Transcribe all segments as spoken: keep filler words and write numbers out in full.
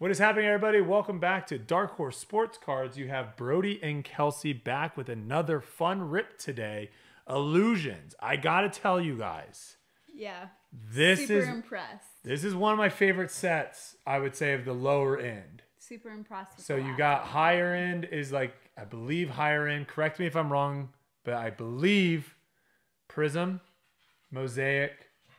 What is happening, everybody? Welcome back to Dark Horse Sports Cards. You have Brody and Kelsey back with another fun rip today. Illusions. I gotta tell you guys. Yeah. This super is impressed. This is one of my favorite sets, I would say, of the lower end. Super impressed. So you got higher end is like, I believe higher end. Correct me if I'm wrong, but I believe Prism, Mosaic,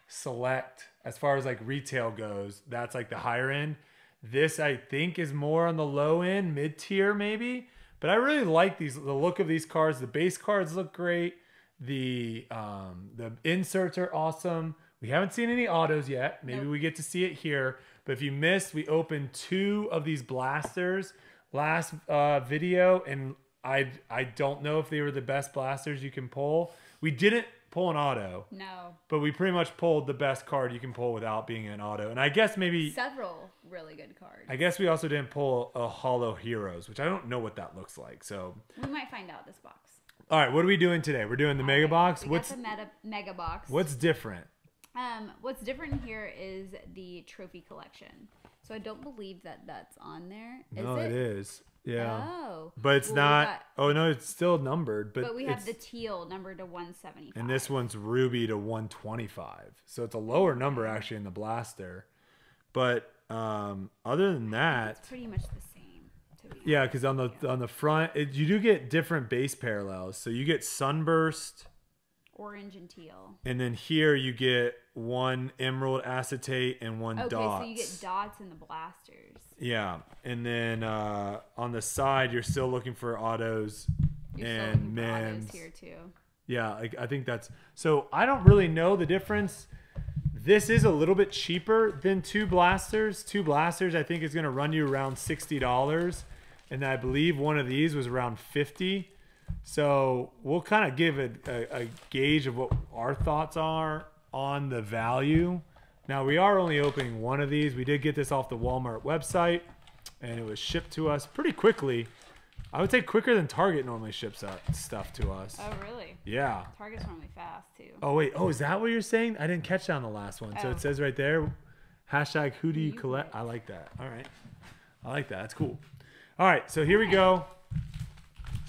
Select, as far as like retail goes, that's like the higher end. This, I think, is more on the low end, mid-tier maybe. But I really like these, the look of these cards. The base cards look great. The um, the inserts are awesome. We haven't seen any autos yet. Maybe nope. We get to see it here. But if you missed, we opened two of these blasters last uh, video. And I, I don't know if they were the best blasters you can pull. We didn't pull an auto. No. But we pretty much pulled the best card you can pull without being an auto. And I guess maybe... several really good cards. I guess we also didn't pull a Hollow Heroes, which I don't know what that looks like. So we might find out this box. All right. What are we doing today? We're doing the All mega right. box. We what's got the meta, mega box. What's different? Um, what's different here is the trophy collection. So I don't believe that that's on there. Is no, it, it is. Yeah. Oh. But it's well, not. Got, oh no, it's still numbered. But, but we have the teal numbered to one seventy-five. And this one's ruby to one twenty-five. So it's a lower number actually in the blaster. But um, other than that, it's pretty much the same. To be yeah, because on the yeah. on the front, it, you do get different base parallels. So you get sunburst, orange and teal. And then here you get one emerald acetate and one okay, dots. Okay, so you get dots in the blasters. Yeah. And then uh, on the side, you're still looking for autos you're and mims. Here too. Yeah, I, I think that's... So I don't really know the difference. This is a little bit cheaper than two blasters. Two blasters, I think, is going to run you around sixty dollars. And I believe one of these was around fifty dollars. So we'll kind of give a, a, a gauge of what our thoughts are on the value. Now, we are only opening one of these. We did get this off the Walmart website, and it was shipped to us pretty quickly. I would say quicker than Target normally ships out stuff to us. Oh, really? Yeah. Target's normally fast, too. Oh, wait. Oh, is that what you're saying? I didn't catch that on the last one. Oh. So it says right there, hashtag who do you, you collect? Pick. I like that. All right. I like that. That's cool. All right. So here right. we go.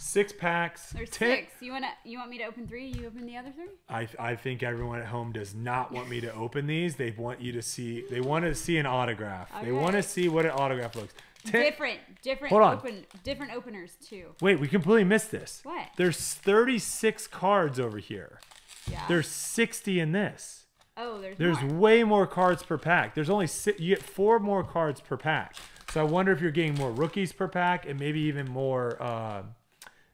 Six packs. There's ten. Six. You want to? You want me to open three? You open the other three? I I think everyone at home does not want me to open these. They want you to see. They want to see an autograph. Okay. They want to see what an autograph looks. Ten. Different, different. Hold on. Open, different openers too. Wait, we completely missed this. What? There's thirty-six cards over here. Yeah. There's sixty in this. Oh, there's. There's more. way more cards per pack. There's only six, you get four more cards per pack. So I wonder if you're getting more rookies per pack and maybe even more. Uh,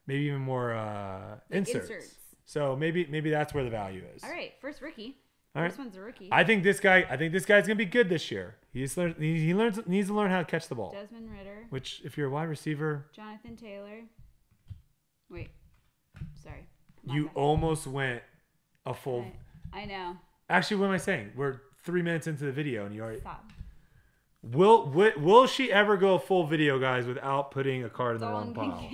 Maybe even more uh, inserts. inserts. So maybe maybe that's where the value is. All right, first rookie. All right. First one's a rookie. I think this guy. I think this guy's gonna be good this year. He's learned. He, he learns. Needs to learn how to catch the ball. Desmond Ritter. Which, if you're a wide receiver. Jonathan Taylor. Wait, sorry. Come you almost went a full. I, I know. Actually, what am I saying? We're three minutes into the video, and you already. Stop. Will, will will she ever go full video, guys, without putting a card in the wrong pile?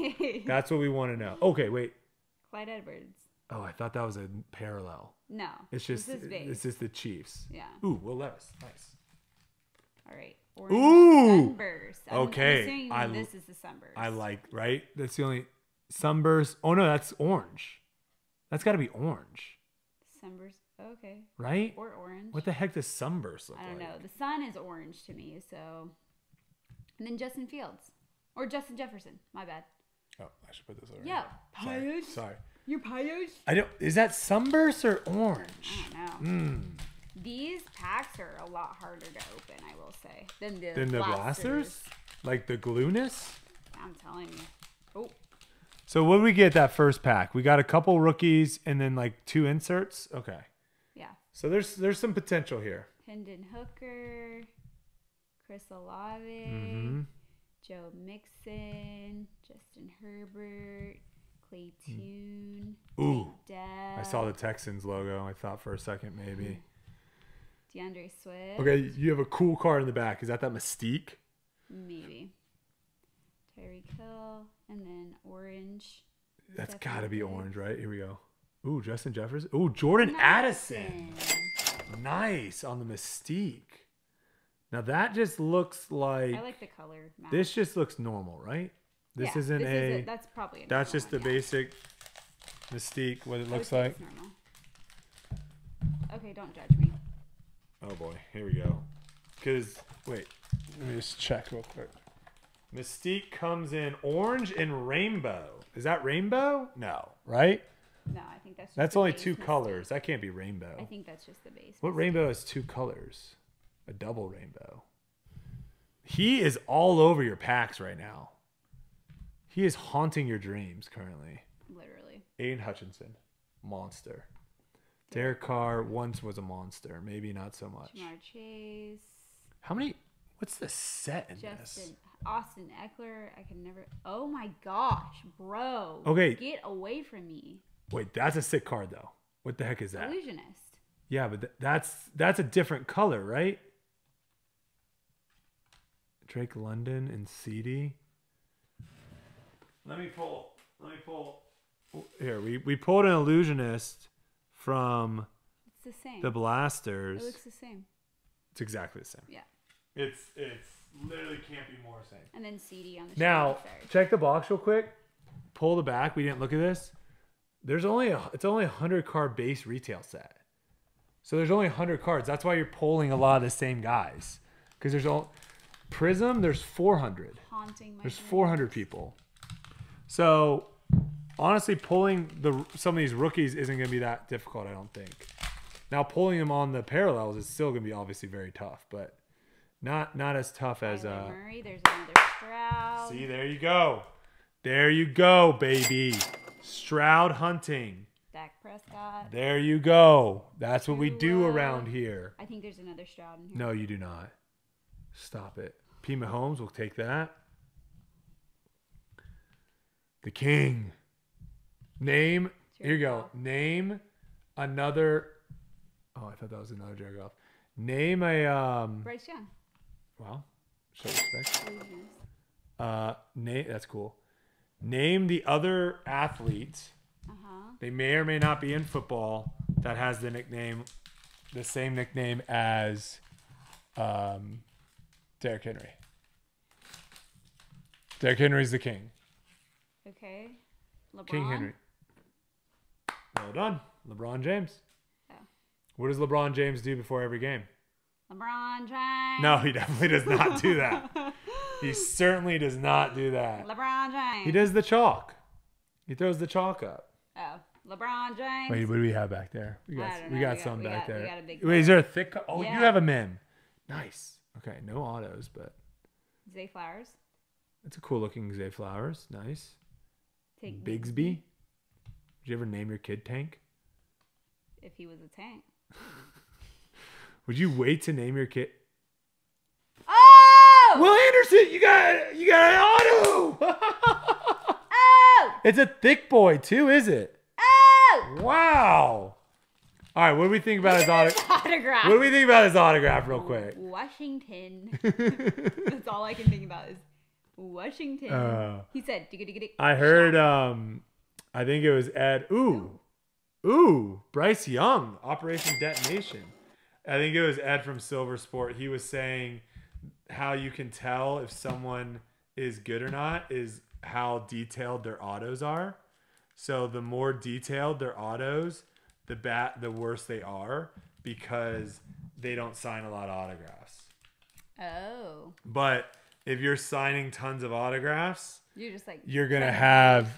That's what we want to know. Okay, wait. Clyde Edwards. Oh, I thought that was a parallel. No. It's just it's just the Chiefs. Yeah. Ooh, Will Levis. Nice. All right. Orange Ooh. Sunburst. I'm, okay. I'm I, this is the sunburst. I like, right? That's the only sunburst. Oh, no, that's orange. That's got to be orange. Sunburst. Okay. Right? Or orange. What the heck does sunburst look like? I don't know. The sun is orange to me, so. And then Justin Fields. Or Justin Jefferson. My bad. Oh, I should put this over here. Yeah. Pioge? Sorry. Sorry. You're Pioge? I don't. Is that sunburst or orange? I don't know. Mm. These packs are a lot harder to open, I will say. Than the Than the blasters? blasters? Like the glueness? I'm telling you. Oh. So what did we get that first pack? We got a couple rookies and then like two inserts? Okay. So there's there's some potential here. Hendon Hooker, Chris Olave, mm-hmm. Joe Mixon, Justin Herbert, Clay Tune. Ooh. Dad. I saw the Texans logo. I thought for a second maybe. DeAndre Swift. Okay, you have a cool card in the back. Is that that Mystique? Maybe. Tyreek Hill and then orange. That's got to be orange, right? Here we go. Ooh, Justin Jefferson. Ooh, Jordan Addison. Nice on the Mystique. Now that just looks like... I like the color match. This just looks normal, right? This yeah, isn't this a, is a... That's probably a That's just the yeah. basic Mystique, what it looks like. Normal. Okay, don't judge me. Oh boy, here we go. Because, wait, let me just check real quick. Mystique comes in orange and rainbow. Is that rainbow? No, right? No, I think that's just That's only two colors. That can't be rainbow. I think that's just the base. What rainbow is two colors? A double rainbow. He is all over your packs right now. He is haunting your dreams currently. Literally. Aiden Hutchinson, monster. Derek Carr once was a monster. Maybe not so much. Jamar Chase. How many? What's the set in Justin, this? Austin Eckler. I can never. Oh my gosh, bro. Okay. Get away from me. Wait, that's a sick card though. What the heck is that? Illusionist. Yeah, but th that's that's a different color, right? Drake London and C D. Let me pull. Let me pull. Here, we, we pulled an Illusionist from it's the, same. the Blasters. It looks the same. It's exactly the same. Yeah. It's it's literally can't be more same. And then C D on the Now, check the box real quick. Pull the back. We didn't look at this. There's only a, it's only a hundred card base retail set. So there's only one hundred cards. That's why you're pulling a lot of the same guys. Because there's all... Prism, there's four hundred. Haunting my There's four hundred friends. people. So, honestly, pulling the some of these rookies isn't going to be that difficult, I don't think. Now, pulling them on the parallels is still going to be obviously very tough. But not not as tough as... Uh, Murray, there's another Stroud. See, there you go. There you go, baby. Stroud hunting. Dak Prescott. There you go. That's what we do around here. I think there's another Stroud in here. No, you do not. Stop it. P. Mahomes will take that. The King. Name. Here you go. Name another. Oh, I thought that was another Jared Goff. Name a. Um, Bryce Young. Well, show respect. Uh, name. That's cool. Name the other athlete. Uh-huh. They may or may not be in football that has the nickname, the same nickname as um, Derrick Henry. Derrick Henry's the king. Okay. LeBron? King Henry. Well done. LeBron James. Oh. What does LeBron James do before every game? LeBron James. No, he definitely does not do that. He certainly does not do that. LeBron James. He does the chalk. He throws the chalk up. Oh, LeBron James. Wait, what do we have back there? We got, we got, we got some we back got, there. We got a big Wait, is there a thick? Oh, yeah. You have a min. Nice. Okay, no autos, but. Zay Flowers. That's a cool looking Zay Flowers. Nice. Take Bigsby. Me. Did you ever name your kid Tank? If he was a tank. Would you wait to name your kid? Oh! Will Anderson, you got you got an auto. It's a thick boy too, is it? Oh! Wow! All right, what do we think about his autograph? autograph? What do we think about his autograph, real quick? Washington. That's all I can think about is Washington. Uh, he said, dig dig dig. I heard. Um, I think it was Ed. Ooh, ooh, Bryce Young, Operation Detonation. I think it was Ed from Silver Sport. He was saying how you can tell if someone is good or not is how detailed their autos are. So the more detailed their autos, the bat the worse they are, because they don't sign a lot of autographs. Oh. But if you're signing tons of autographs, you're just like you're gonna have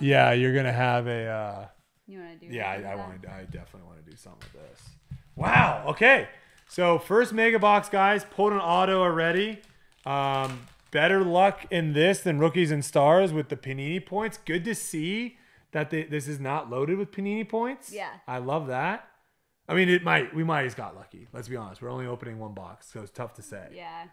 yeah you're gonna have a uh, you want to do yeah I, I want I definitely want to do something with this. Wow. Okay. So first mega box, guys, pulled an auto already. Um, Better luck in this than Rookies and Stars with the Panini points. Good to see that they, this is not loaded with Panini points. Yeah. I love that. I mean, it might we might have just got lucky. Let's be honest. We're only opening one box, so it's tough to say. Yeah.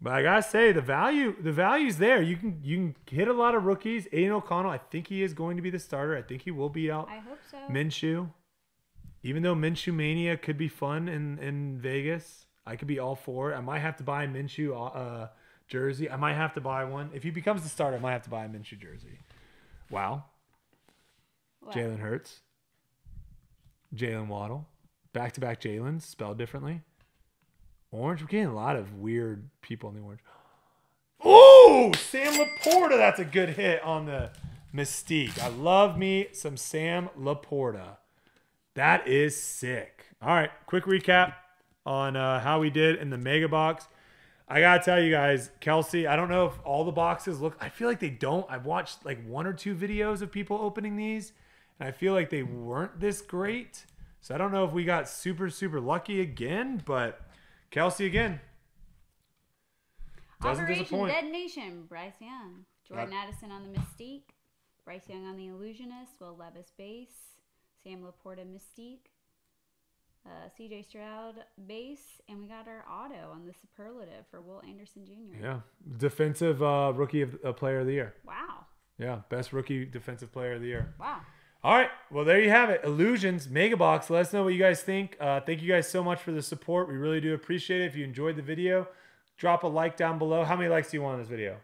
But I gotta say, the value the value's there. You can you can hit a lot of rookies. Aiden O'Connell, I think he is going to be the starter. I think he will beat out I hope so. Minshew. Even though Minshew Mania could be fun in, in Vegas. I could be all for it. I might have to buy a Minshew uh, jersey. I might have to buy one. If he becomes the starter, I might have to buy a Minshew jersey. Wow. Wow. Jalen Hurts. Jalen Waddle. Back-to-back Jalen's spelled differently. Orange. We're getting a lot of weird people in the orange. Oh, Sam Laporta. That's a good hit on the Mystique. I love me some Sam Laporta. That is sick. All right, quick recap on uh, how we did in the Mega Box. I got to tell you guys, Kelsey, I don't know if all the boxes look... I feel like they don't. I've watched like one or two videos of people opening these, and I feel like they weren't this great. So I don't know if we got super, super lucky again, but Kelsey again. Doesn't Operation disappoint. Detonation, Bryce Young. Jordan yep. Addison on the Mystique. Bryce Young on the Illusionist. Will Levis base. Sam Laporta Mystique. Uh, C J Stroud base. And we got our auto on the Superlative for Will Anderson Junior Yeah. Defensive uh, Rookie of, uh, Player of the Year. Wow. Yeah. Best Rookie Defensive Player of the Year. Wow. All right. Well, there you have it. Illusions, Mega Box. Let us know what you guys think. Uh, thank you guys so much for the support. We really do appreciate it. If you enjoyed the video, drop a like down below. How many likes do you want on this video?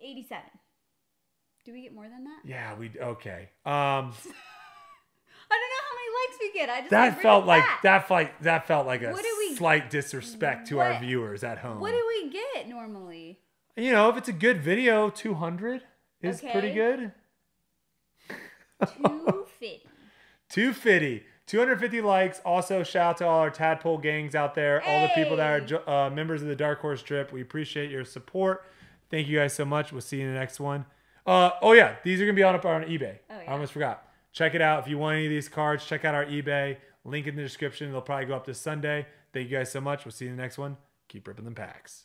eighty-seven. Do we get more than that? Yeah, we okay. Um, I don't know how many likes we get. I just that felt like that. that felt like that felt like a we, slight disrespect to what, our viewers at home. What do we get normally? You know, if it's a good video, two hundred is okay. pretty good. Two fifty. Two fifty. two hundred fifty likes. Also, shout out to all our Tadpole gangs out there. Hey. All the people that are uh, members of the Dark Horse Trip. We appreciate your support. Thank you guys so much. We'll see you in the next one. Uh, oh, yeah. These are going to be on up on eBay. Oh, yeah. I almost forgot. Check it out. If you want any of these cards, check out our eBay. Link in the description. They'll probably go up this Sunday. Thank you guys so much. We'll see you in the next one. Keep ripping them packs.